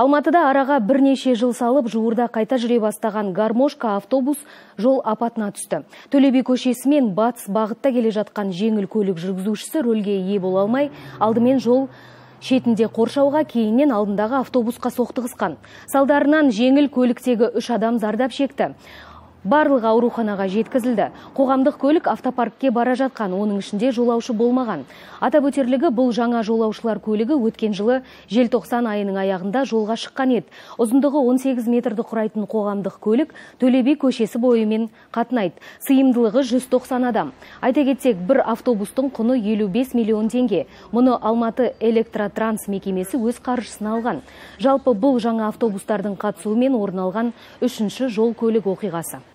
Алматыда араға бірнеше жыл салып, жуырда қайта жүре бастаған гармошка автобус жол апатына түсті. Төле би көшесімен батыс бағытта келе жатқан жеңіл көлік жүргізушісі рөлге ие бола алмай, алдымен жол шетінде қоршауға, кейіннен алдындағы автобусқа соқтығысқан. Салдарынан жеңіл көліктегі 3 адам зардап шекті. Барлығы ауруханаға жеткізілді. Қоғамдық көлік автопаркке бара жатқан, оның ішінде жолаушы болмаған. Атап өтерлігі, бұл жаңа жолаушылар көлігі өткен жылы желтоқсан айының аяғында жолға шыққан еді. Ұзындығы 18 метрді құрайтын қоғамдық көлік Төле би көшесі бойымен қатынайды. Сыйымдылығы 190 адам. Айта кетсек, бір автобустың құны 55 миллион теңге. Мұны Алматы электротранс мекемесі өз қаржысына алған. Жалпы бұл жаңа автобустардың қатысуымен орын алған 3-ші жол көлік оқиғасы.